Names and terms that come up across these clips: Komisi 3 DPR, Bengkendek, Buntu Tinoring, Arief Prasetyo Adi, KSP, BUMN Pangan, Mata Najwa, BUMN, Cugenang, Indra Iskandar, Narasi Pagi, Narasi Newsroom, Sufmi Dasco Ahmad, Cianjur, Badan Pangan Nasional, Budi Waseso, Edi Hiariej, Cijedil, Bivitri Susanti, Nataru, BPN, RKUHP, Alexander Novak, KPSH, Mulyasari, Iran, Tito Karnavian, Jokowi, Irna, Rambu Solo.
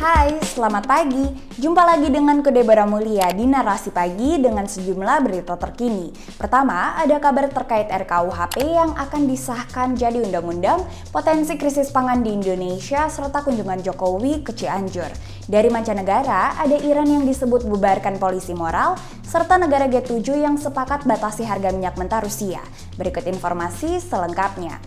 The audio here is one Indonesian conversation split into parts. Hai, selamat pagi. Jumpa lagi dengan Kode Bara Mulia di Narasi Pagi dengan sejumlah berita terkini. Pertama, ada kabar terkait RKUHP yang akan disahkan jadi undang-undang, potensi krisis pangan di Indonesia, serta kunjungan Jokowi ke Cianjur. Dari mancanegara, ada Iran yang disebut bubarkan polisi moral, serta negara G7 yang sepakat batasi harga minyak mentah Rusia. Berikut informasi selengkapnya.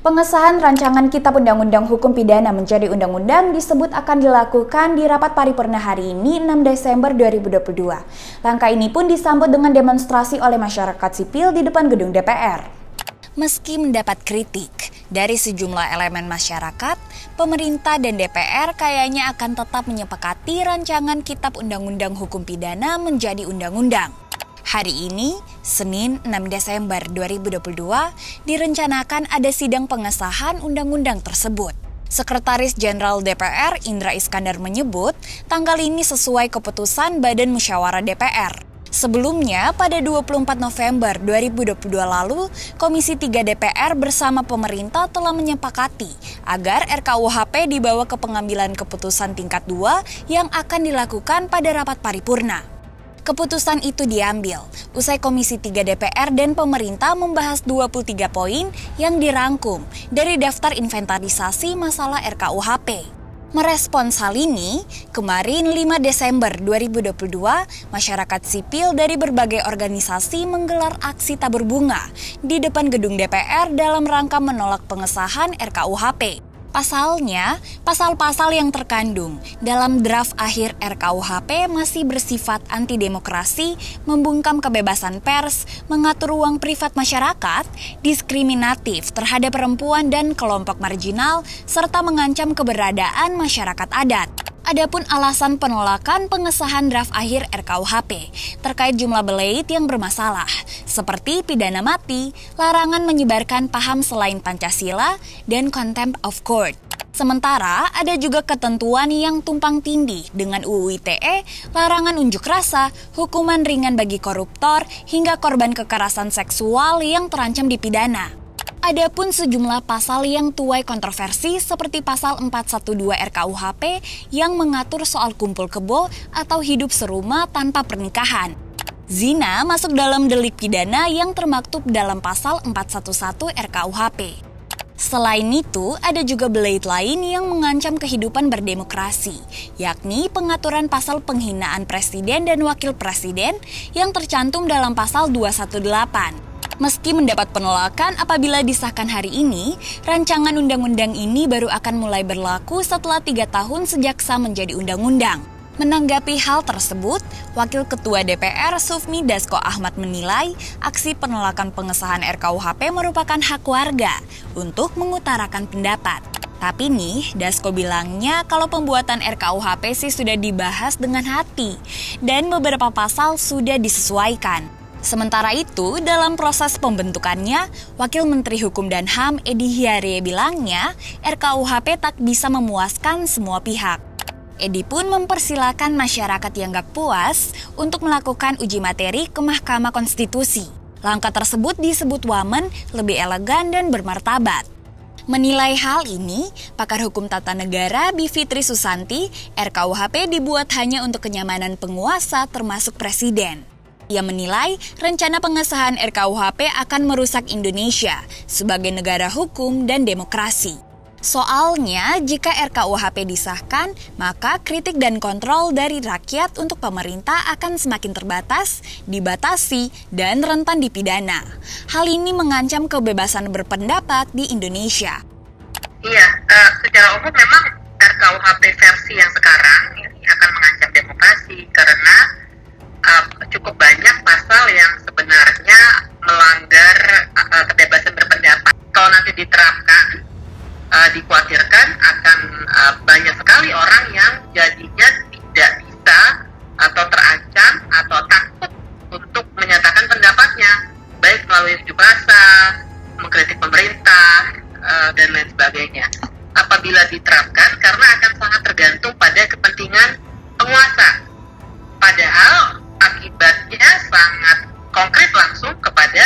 Pengesahan rancangan Kitab Undang-Undang Hukum Pidana menjadi undang-undang disebut akan dilakukan di rapat paripurna hari ini 6 Desember 2022. Langkah ini pun disambut dengan demonstrasi oleh masyarakat sipil di depan gedung DPR. Meski mendapat kritik dari sejumlah elemen masyarakat, pemerintah dan DPR kayaknya akan tetap menyepakati rancangan Kitab Undang-Undang Hukum Pidana menjadi undang-undang. Hari ini, Senin 6 Desember 2022, direncanakan ada sidang pengesahan undang-undang tersebut. Sekretaris Jenderal DPR Indra Iskandar menyebut, tanggal ini sesuai keputusan Badan Musyawarah DPR. Sebelumnya, pada 24 November 2022 lalu, Komisi 3 DPR bersama pemerintah telah menyepakati agar RKUHP dibawa ke pengambilan keputusan tingkat 2 yang akan dilakukan pada rapat paripurna. Keputusan itu diambil usai Komisi 3 DPR dan pemerintah membahas 23 poin yang dirangkum dari daftar inventarisasi masalah RKUHP. Merespons hal ini, kemarin 5 Desember 2022, masyarakat sipil dari berbagai organisasi menggelar aksi tabur bunga di depan gedung DPR dalam rangka menolak pengesahan RKUHP. Pasalnya, pasal-pasal yang terkandung dalam draft akhir RKUHP masih bersifat antidemokrasi, membungkam kebebasan pers, mengatur ruang privat masyarakat, diskriminatif terhadap perempuan dan kelompok marginal, serta mengancam keberadaan masyarakat adat. Adapun alasan penolakan pengesahan draft akhir RKUHP terkait jumlah belait yang bermasalah, seperti pidana mati, larangan menyebarkan paham selain Pancasila, dan contempt of court. Sementara, ada juga ketentuan yang tumpang tindih dengan UU ITE, larangan unjuk rasa, hukuman ringan bagi koruptor, hingga korban kekerasan seksual yang terancam dipidana. Adapun sejumlah pasal yang tuai kontroversi seperti pasal 412 RKUHP yang mengatur soal kumpul kebo atau hidup serumah tanpa pernikahan. Zina masuk dalam delik pidana yang termaktub dalam pasal 411 RKUHP. Selain itu, ada juga belait lain yang mengancam kehidupan berdemokrasi, yakni pengaturan pasal penghinaan presiden dan wakil presiden yang tercantum dalam pasal 218. Meski mendapat penolakan apabila disahkan hari ini, rancangan undang-undang ini baru akan mulai berlaku setelah 3 tahun sejak sah menjadi undang-undang. Menanggapi hal tersebut, Wakil Ketua DPR Sufmi Dasco Ahmad menilai aksi penolakan pengesahan RKUHP merupakan hak warga untuk mengutarakan pendapat. Tapi nih, Dasco bilangnya kalau pembuatan RKUHP sih sudah dibahas dengan hati dan beberapa pasal sudah disesuaikan. Sementara itu, dalam proses pembentukannya, Wakil Menteri Hukum dan HAM Edi Hiariej bilangnya RKUHP tak bisa memuaskan semua pihak. Edi pun mempersilahkan masyarakat yang gak puas untuk melakukan uji materi ke Mahkamah Konstitusi. Langkah tersebut disebut wamen, lebih elegan dan bermartabat. Menilai hal ini, pakar hukum tata negara Bivitri Susanti, RKUHP dibuat hanya untuk kenyamanan penguasa termasuk presiden. Ia menilai rencana pengesahan RKUHP akan merusak Indonesia sebagai negara hukum dan demokrasi. Soalnya, jika RKUHP disahkan, maka kritik dan kontrol dari rakyat untuk pemerintah akan semakin terbatas, dibatasi, dan rentan dipidana. Hal ini mengancam kebebasan berpendapat di Indonesia. Iya, secara umum memang RKUHP versi yang sekarang ini akan mengancam demokrasi karena cukup banyak pasal yang sebenarnya melanggar kebebasan berpendapat. Kalau nanti diterapkan, dikhawatirkan akan banyak sekali orang yang jadinya tidak bisa atau terancam atau takut untuk menyatakan pendapatnya, baik melalui unjuk rasa, mengkritik pemerintah, dan lain sebagainya. Apabila diterapkan, karena akan sangat tergantung pada kepentingan penguasa. Padahal akibatnya sangat konkret langsung kepada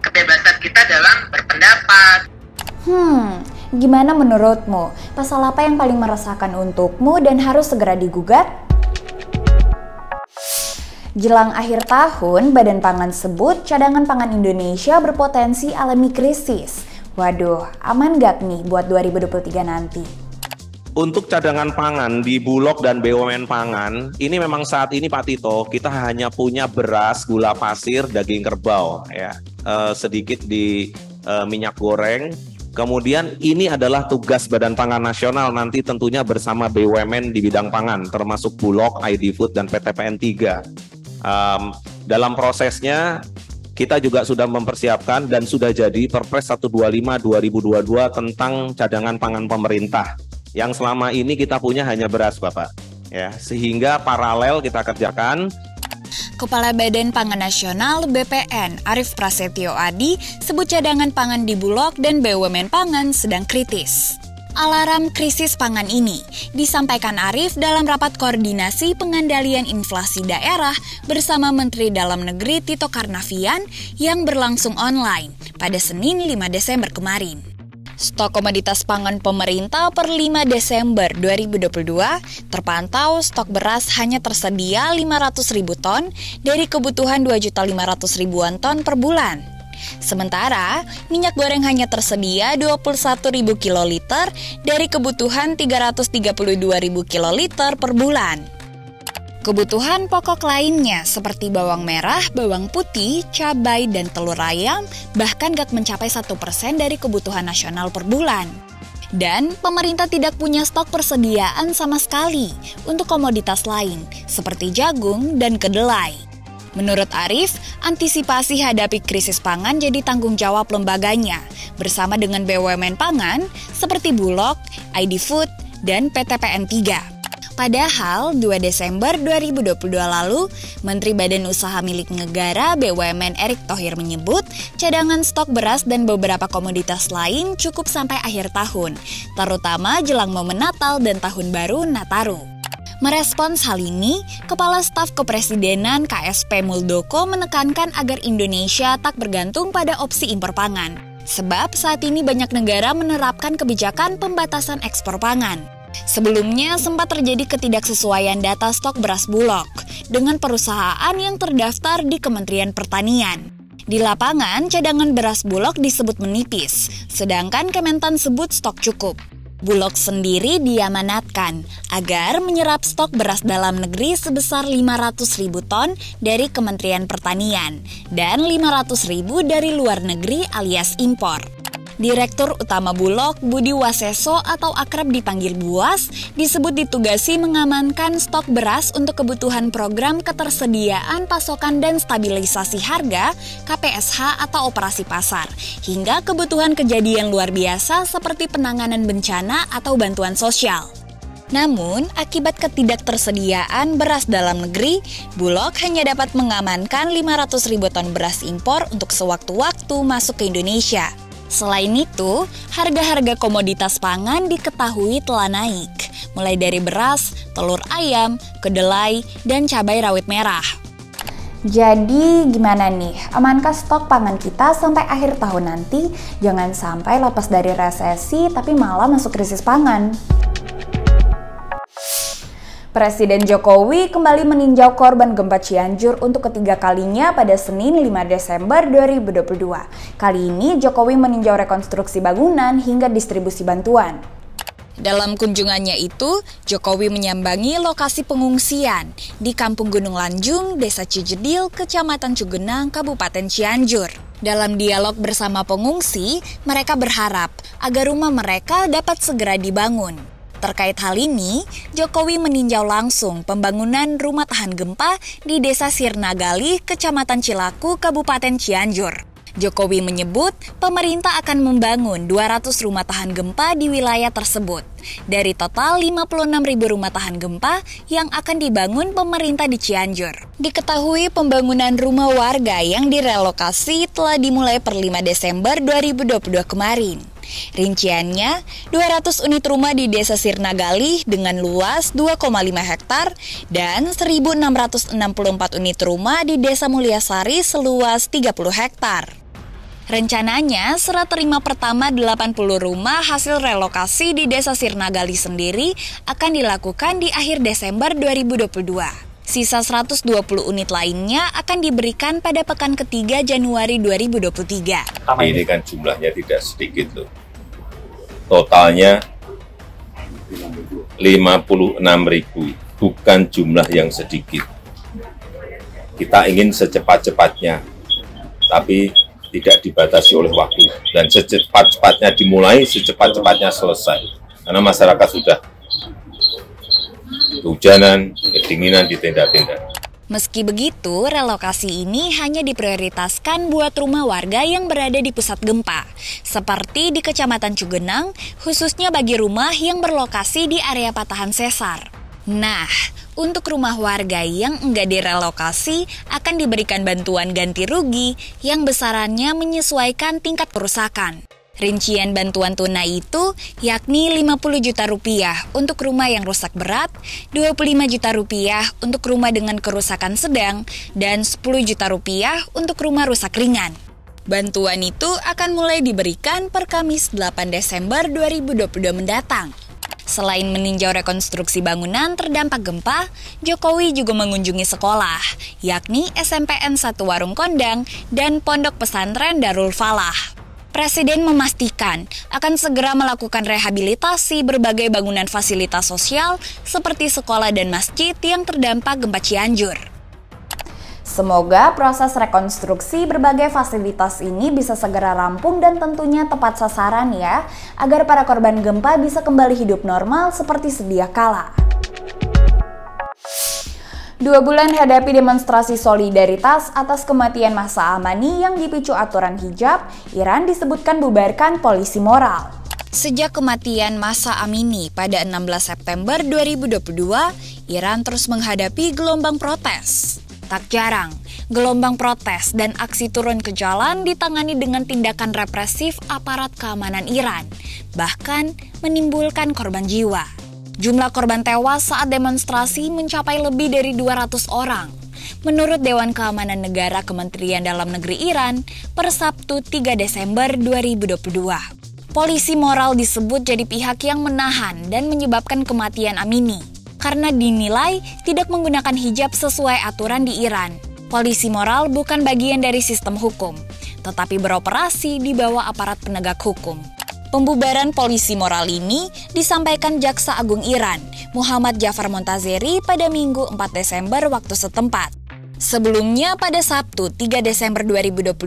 kebebasan kita dalam berpendapat. Gimana menurutmu? Pasal apa yang paling meresahkan untukmu dan harus segera digugat? Jelang akhir tahun, Badan Pangan sebut cadangan pangan Indonesia berpotensi alami krisis. Waduh, aman gak nih buat 2023 nanti? Untuk cadangan pangan di Bulog dan BUMN Pangan, ini memang saat ini Pak Tito, kita hanya punya beras, gula pasir, daging kerbau, ya, sedikit di minyak goreng. Kemudian ini adalah tugas Badan Pangan Nasional nanti tentunya bersama BUMN di bidang pangan, termasuk Bulog, ID Food, dan PTPN 3. Dalam prosesnya kita juga sudah mempersiapkan dan sudah jadi Perpres 125/2022 tentang cadangan pangan pemerintah yang selama ini kita punya hanya beras, Bapak. Ya, sehingga paralel kita kerjakan. Kepala Badan Pangan Nasional BPN Arief Prasetyo Adi sebut cadangan pangan di Bulog dan BUMN Pangan sedang kritis. Alarm krisis pangan ini disampaikan Arief dalam rapat koordinasi pengendalian inflasi daerah bersama Menteri Dalam Negeri Tito Karnavian yang berlangsung online pada Senin 5 Desember kemarin. Stok komoditas pangan pemerintah per 5 Desember 2022 terpantau stok beras hanya tersedia 500.000 ton dari kebutuhan 2.500.000-an ton per bulan. Sementara, minyak goreng hanya tersedia 21.000 kiloliter dari kebutuhan 332.000 kiloliter per bulan. Kebutuhan pokok lainnya seperti bawang merah, bawang putih, cabai, dan telur ayam bahkan gak mencapai 1% dari kebutuhan nasional per bulan. Dan pemerintah tidak punya stok persediaan sama sekali untuk komoditas lain seperti jagung dan kedelai. Menurut Arief, antisipasi hadapi krisis pangan jadi tanggung jawab lembaganya bersama dengan BUMN Pangan seperti Bulog, ID Food, dan PTPN 3. Padahal 2 Desember 2022 lalu, Menteri Badan Usaha Milik Negara BUMN Erick Thohir menyebut cadangan stok beras dan beberapa komoditas lain cukup sampai akhir tahun, terutama jelang momen Natal dan Tahun Baru Nataru. Merespons hal ini, Kepala Staf Kepresidenan KSP Muldoko menekankan agar Indonesia tak bergantung pada opsi impor pangan. Sebab saat ini banyak negara menerapkan kebijakan pembatasan ekspor pangan. Sebelumnya sempat terjadi ketidaksesuaian data stok beras Bulog dengan perusahaan yang terdaftar di Kementerian Pertanian. Di lapangan, cadangan beras Bulog disebut menipis, sedangkan Kementan sebut stok cukup. Bulog sendiri diamanatkan agar menyerap stok beras dalam negeri sebesar 500.000 ton dari Kementerian Pertanian dan 500.000 dari luar negeri alias impor. Direktur Utama Bulog, Budi Waseso atau akrab dipanggil Buas, disebut ditugasi mengamankan stok beras untuk kebutuhan program ketersediaan pasokan dan stabilisasi harga KPSH atau operasi pasar, hingga kebutuhan kejadian luar biasa seperti penanganan bencana atau bantuan sosial. Namun, akibat ketidaktersediaan beras dalam negeri, Bulog hanya dapat mengamankan 500.000 ton beras impor untuk sewaktu-waktu masuk ke Indonesia. Selain itu, harga-harga komoditas pangan diketahui telah naik, mulai dari beras, telur ayam, kedelai, dan cabai rawit merah. Jadi gimana nih, amankah stok pangan kita sampai akhir tahun nanti? Jangan sampai lepas dari resesi tapi malah masuk krisis pangan. Presiden Jokowi kembali meninjau korban gempa Cianjur untuk ketiga kalinya pada Senin 5 Desember 2022. Kali ini Jokowi meninjau rekonstruksi bangunan hingga distribusi bantuan. Dalam kunjungannya itu, Jokowi menyambangi lokasi pengungsian di Kampung Gunung Lanjung, Desa Cijedil, Kecamatan Cugenang, Kabupaten Cianjur. Dalam dialog bersama pengungsi, mereka berharap agar rumah mereka dapat segera dibangun. Terkait hal ini, Jokowi meninjau langsung pembangunan rumah tahan gempa di Desa Sirnagali, Kecamatan Cilaku, Kabupaten Cianjur. Jokowi menyebut pemerintah akan membangun 200 rumah tahan gempa di wilayah tersebut. Dari total 56.000 rumah tahan gempa yang akan dibangun pemerintah di Cianjur. Diketahui pembangunan rumah warga yang direlokasi telah dimulai per 5 Desember 2022 kemarin. Rinciannya, 200 unit rumah di Desa Sirnagali dengan luas 2,5 hektar dan 1.664 unit rumah di Desa Mulyasari seluas 30 hektar. Rencananya, serah terima pertama 80 rumah hasil relokasi di Desa Sirnagali sendiri akan dilakukan di akhir Desember 2022. Sisa 120 unit lainnya akan diberikan pada pekan ketiga Januari 2023. Ini kan jumlahnya tidak sedikit loh. Totalnya 56.000, bukan jumlah yang sedikit. Kita ingin secepat-cepatnya, tapi tidak dibatasi oleh waktu. Dan secepat-cepatnya dimulai, secepat-cepatnya selesai. Karena masyarakat sudah kehujanan, kedinginan di tenda-tenda. Meski begitu, relokasi ini hanya diprioritaskan buat rumah warga yang berada di pusat gempa, seperti di Kecamatan Cugenang, khususnya bagi rumah yang berlokasi di area patahan sesar. Nah, untuk rumah warga yang enggak direlokasi akan diberikan bantuan ganti rugi yang besarannya menyesuaikan tingkat kerusakan. Rincian bantuan tunai itu yakni Rp50 juta untuk rumah yang rusak berat, Rp25 juta untuk rumah dengan kerusakan sedang, dan Rp10 juta untuk rumah rusak ringan. Bantuan itu akan mulai diberikan per Kamis 8 Desember 2022 mendatang. Selain meninjau rekonstruksi bangunan terdampak gempa, Jokowi juga mengunjungi sekolah, yakni SMPN 1 Warung Kondang dan Pondok Pesantren Darul Falah. Presiden memastikan akan segera melakukan rehabilitasi berbagai bangunan fasilitas sosial seperti sekolah dan masjid yang terdampak gempa Cianjur. Semoga proses rekonstruksi berbagai fasilitas ini bisa segera rampung dan tentunya tepat sasaran ya, agar para korban gempa bisa kembali hidup normal seperti sedia kala. 2 bulan hadapi demonstrasi solidaritas atas kematian Mahsa Amini yang dipicu aturan hijab, Iran disebutkan bubarkan polisi moral. Sejak kematian Mahsa Amini pada 16 September 2022, Iran terus menghadapi gelombang protes. Tak jarang, gelombang protes dan aksi turun ke jalan ditangani dengan tindakan represif aparat keamanan Iran, bahkan menimbulkan korban jiwa. Jumlah korban tewas saat demonstrasi mencapai lebih dari 200 orang. Menurut Dewan Keamanan Negara Kementerian Dalam Negeri Iran, per Sabtu 3 Desember 2022. Polisi moral disebut jadi pihak yang menahan dan menyebabkan kematian Amini, karena dinilai tidak menggunakan hijab sesuai aturan di Iran. Polisi moral bukan bagian dari sistem hukum, tetapi beroperasi di bawah aparat penegak hukum. Pembubaran polisi moral ini disampaikan Jaksa Agung Iran, Mohammad Jafar Montazeri pada Minggu 4 Desember waktu setempat. Sebelumnya pada Sabtu 3 Desember 2022,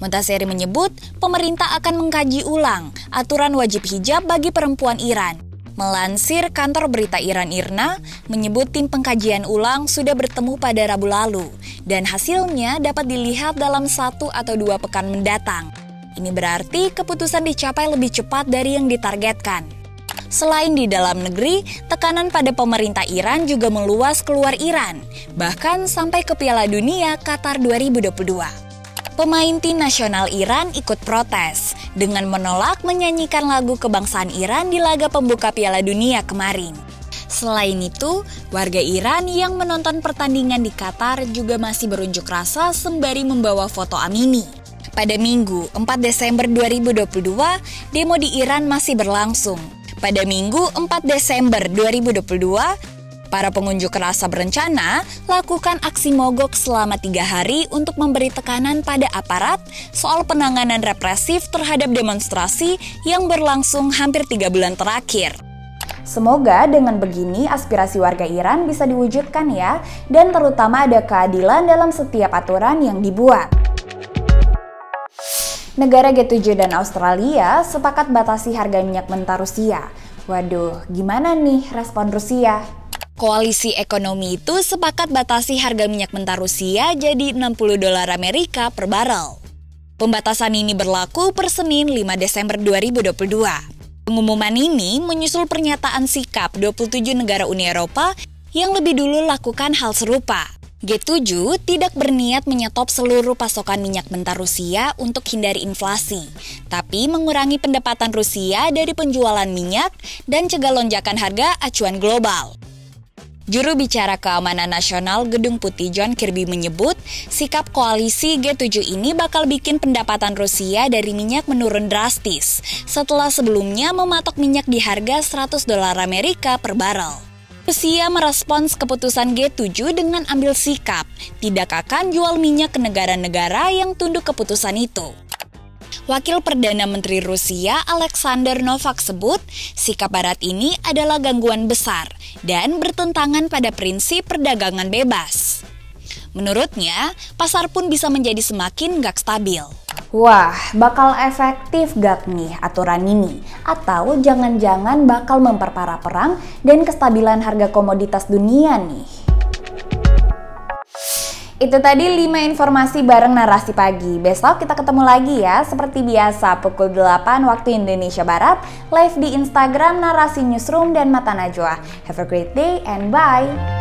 Montazeri menyebut pemerintah akan mengkaji ulang aturan wajib hijab bagi perempuan Iran. Melansir kantor berita Iran Irna, menyebut tim pengkajian ulang sudah bertemu pada Rabu lalu dan hasilnya dapat dilihat dalam 1 atau 2 pekan mendatang. Ini berarti keputusan dicapai lebih cepat dari yang ditargetkan. Selain di dalam negeri, tekanan pada pemerintah Iran juga meluas keluar Iran, bahkan sampai ke Piala Dunia Qatar 2022. Pemain tim nasional Iran ikut protes dengan menolak menyanyikan lagu kebangsaan Iran di laga pembuka Piala Dunia kemarin. Selain itu, warga Iran yang menonton pertandingan di Qatar juga masih berunjuk rasa sembari membawa foto Amini. Pada Minggu 4 Desember 2022, demo di Iran masih berlangsung. Pada Minggu 4 Desember 2022, para pengunjuk rasa berencana lakukan aksi mogok selama 3 hari untuk memberi tekanan pada aparat soal penanganan represif terhadap demonstrasi yang berlangsung hampir 3 bulan terakhir. Semoga dengan begini aspirasi warga Iran bisa diwujudkan ya, dan terutama ada keadilan dalam setiap aturan yang dibuat. Negara G7 dan Australia sepakat batasi harga minyak mentah Rusia. Waduh, gimana nih respon Rusia? Koalisi ekonomi itu sepakat batasi harga minyak mentah Rusia jadi $60 Amerika per barel. Pembatasan ini berlaku per Senin 5 Desember 2022. Pengumuman ini menyusul pernyataan sikap 27 negara Uni Eropa yang lebih dulu lakukan hal serupa. G7 tidak berniat menyetop seluruh pasokan minyak mentah Rusia untuk hindari inflasi, tapi mengurangi pendapatan Rusia dari penjualan minyak dan cegah lonjakan harga acuan global. Juru bicara Keamanan Nasional Gedung Putih John Kirby menyebut, sikap koalisi G7 ini bakal bikin pendapatan Rusia dari minyak menurun drastis, setelah sebelumnya mematok minyak di harga $100 Amerika per barel. Rusia merespons keputusan G7 dengan ambil sikap, tidak akan jual minyak ke negara-negara yang tunduk keputusan itu. Wakil Perdana Menteri Rusia Alexander Novak sebut, sikap Barat ini adalah gangguan besar dan bertentangan pada prinsip perdagangan bebas. Menurutnya, pasar pun bisa menjadi semakin gak stabil. Wah, bakal efektif gak nih aturan ini? Atau jangan-jangan bakal memperparah perang dan kestabilan harga komoditas dunia nih? Itu tadi 5 informasi bareng Narasi Pagi. Besok kita ketemu lagi ya, seperti biasa pukul 8 waktu Indonesia Barat, live di Instagram Narasi Newsroom dan Mata Najwa. Have a great day and bye!